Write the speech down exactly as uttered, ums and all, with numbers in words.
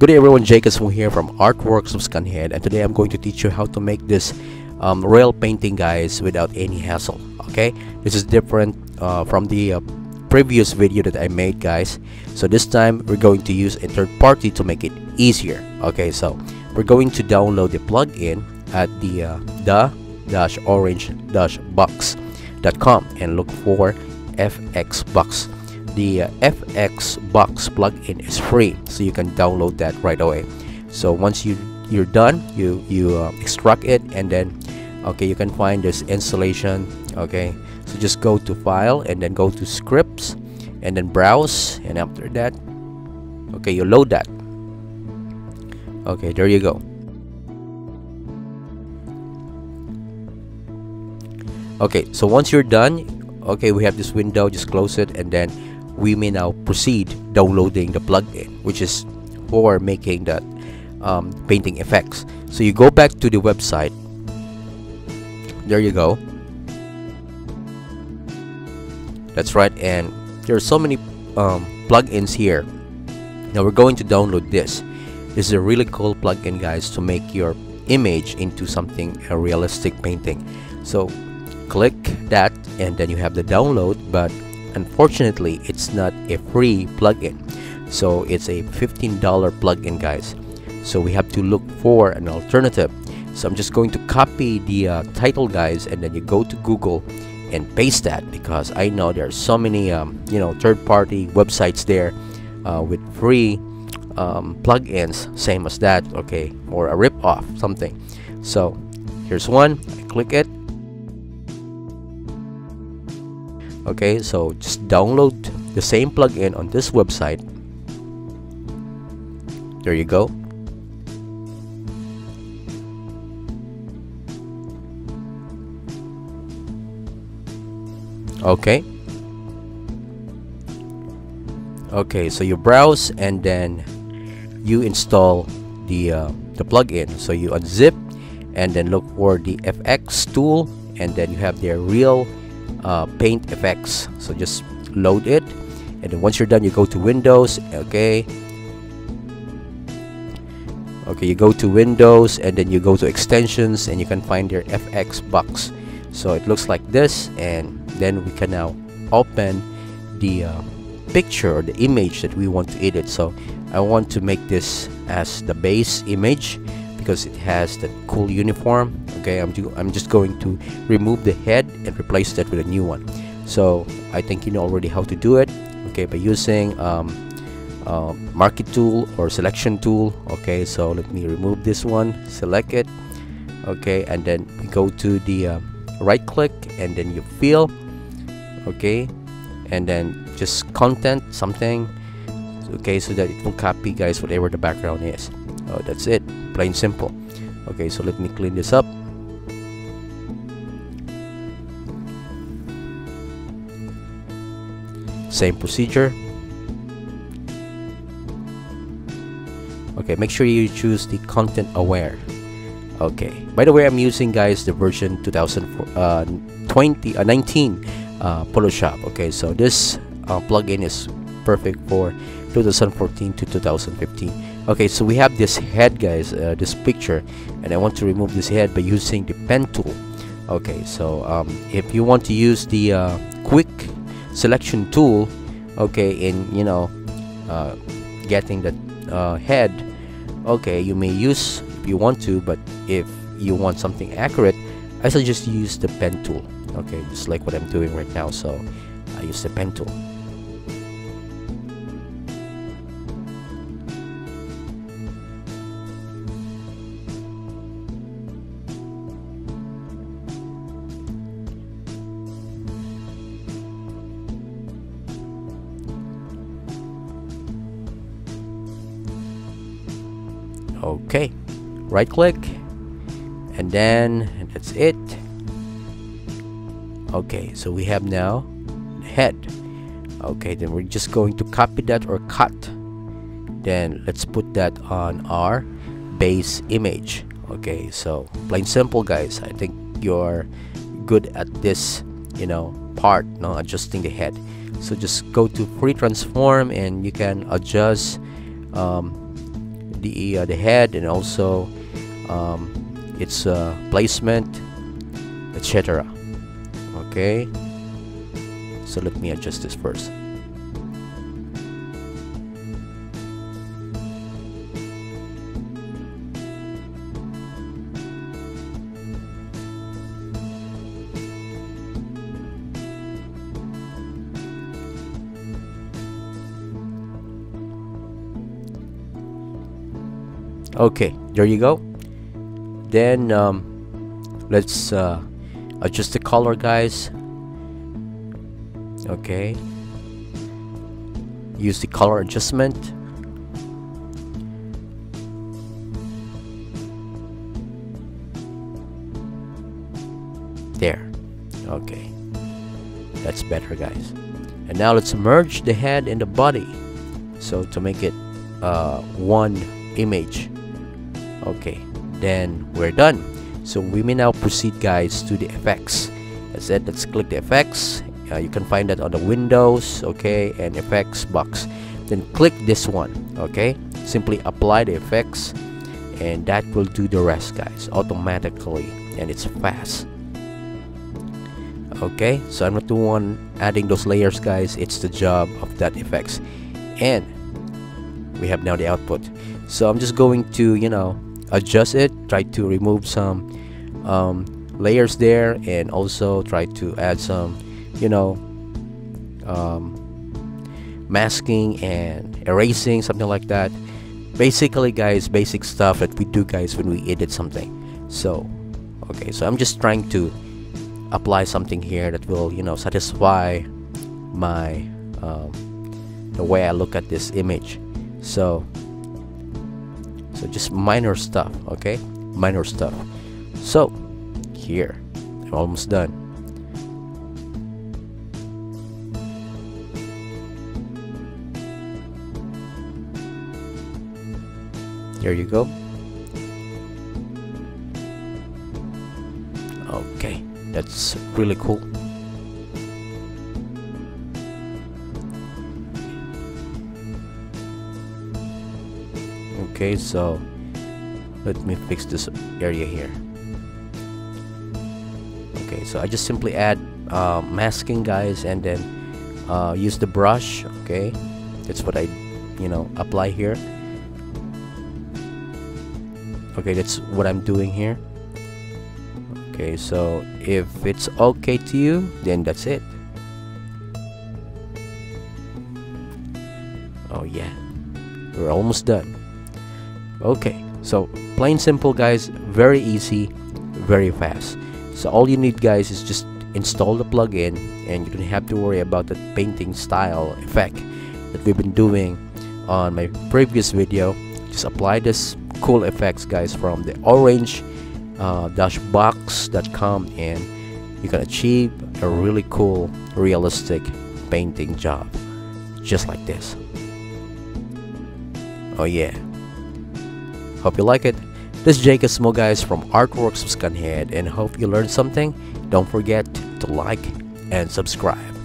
Good day everyone, Jake Smo here from Artworks of Scanhead, and today I'm going to teach you how to make this um, rail painting, guys, without any hassle. Okay, this is different uh, from the uh, previous video that I made, guys. So this time we're going to use a third party to make it easier. Okay, so we're going to download the plugin at the uh, the dash orange dash box dot com and look for F X Box. The uh, F X Box plugin is free, so you can download that right away. So once you you're done, you you uh, extract it, and then okay, you can find this installation. Okay, so just go to file and then go to scripts and then browse, and after that, okay, you load that. Okay, there you go. Okay, so once you're done, okay, we have this window, just close it, and then we may now proceed downloading the plugin, which is for making that um, painting effects. So you go back to the website. There you go. That's right, and there are so many um, plugins here. Now we're going to download this. This is a really cool plugin, guys, to make your image into something, a realistic painting. So click that, and then you have the download, but unfortunately it's not a free plugin, so it's a fifteen dollar plugin, guys, so we have to look for an alternative. So I'm just going to copy the uh, title, guys, and then you go to Google and paste that, because I know there's so many um, you know, third-party websites there uh, with free um, plugins same as that, okay, or a rip-off something. So here's one, I click it. Okay, so just download the same plugin on this website. There you go. Okay. Okay, so you browse and then you install the uh, the plugin. So you unzip and then look for the F X tool, and then you have their real Uh, paint F X. So just load it, and then once you're done, you go to Windows. Okay, okay, you go to Windows, and then you go to extensions, and you can find your F X Box. So it looks like this, and then we can now open the uh, picture or the image that we want to edit. So I want to make this as the base image because it has that cool uniform. Okay, I'm, do, I'm just going to remove the head and replace that with a new one. So I think you know already how to do it, okay, by using um, uh, marquee tool or selection tool. Okay, so let me remove this one, select it, okay, and then we go to the uh, right click, and then you fill, okay, and then just content something, okay, so that it will copy, guys, whatever the background is. Oh, that's it, plain simple. Okay, so let me clean this up. Same procedure. Okay, make sure you choose the content aware. Okay, by the way, I'm using, guys, the version two thousand nineteen uh, Photoshop. Okay, so this uh, plugin is perfect for two thousand fourteen to two thousand fifteen. Okay, so we have this head, guys, uh, this picture, and I want to remove this head by using the pen tool. Okay, so um, if you want to use the uh, quick selection tool, okay, in, you know, uh, getting the uh, head, okay, you may use if you want to, but if you want something accurate, I suggest you use the pen tool. Okay, just like what I'm doing right now, so I use the pen tool. Okay, right click, and then that's it. Okay, so we have now the head. Okay, then we're just going to copy that or cut, then let's put that on our base image. Okay, so plain simple, guys. I think you're good at this, you know, part, no, adjusting the head. So just go to free transform, and you can adjust um, the uh, the head, and also um, its uh, placement, et cetera. Okay, so let me adjust this first. Okay, there you go. Then um, let's uh, adjust the color, guys. Okay, use the color adjustment. There. Okay, that's better, guys. And now let's merge the head and the body, so to make it uh, one image. Okay, then we're done. So we may now proceed, guys, to the F X. That's it. Let's click the F X. Uh, you can find that on the Windows, okay, and F X box. Then click this one, okay. Simply apply the F X, and that will do the rest, guys, automatically, and it's fast. Okay, so I'm not the one adding those layers, guys. It's the job of that F X, and we have now the output. So I'm just going to, you know, adjust it, try to remove some um, layers there, and also try to add some, you know, um, masking and erasing, something like that. Basically, guys, basic stuff that we do, guys, when we edit something. So okay, so I'm just trying to apply something here that will, you know, satisfy my um, the way I look at this image. So So just minor stuff, okay? Minor stuff. So here, I'm almost done. There you go. Okay, that's really cool. Okay, so let me fix this area here. Okay, so I just simply add uh, masking, guys, and then uh, use the brush. Okay, that's what I, you know, apply here. Okay, that's what I'm doing here. Okay, so if it's okay to you, then that's it. Oh yeah, we're almost done. Okay, so plain simple, guys, very easy, very fast. So all you need, guys, is just install the plugin, and you don't have to worry about that painting style effect that we've been doing on my previous video. Just apply this cool effects, guys, from the orange dash box dot com, and you can achieve a really cool realistic painting job just like this. Oh yeah, hope you like it. This is Jake Smo, guys, from Artworks of Scanhead, and hope you learned something. Don't forget to like and subscribe.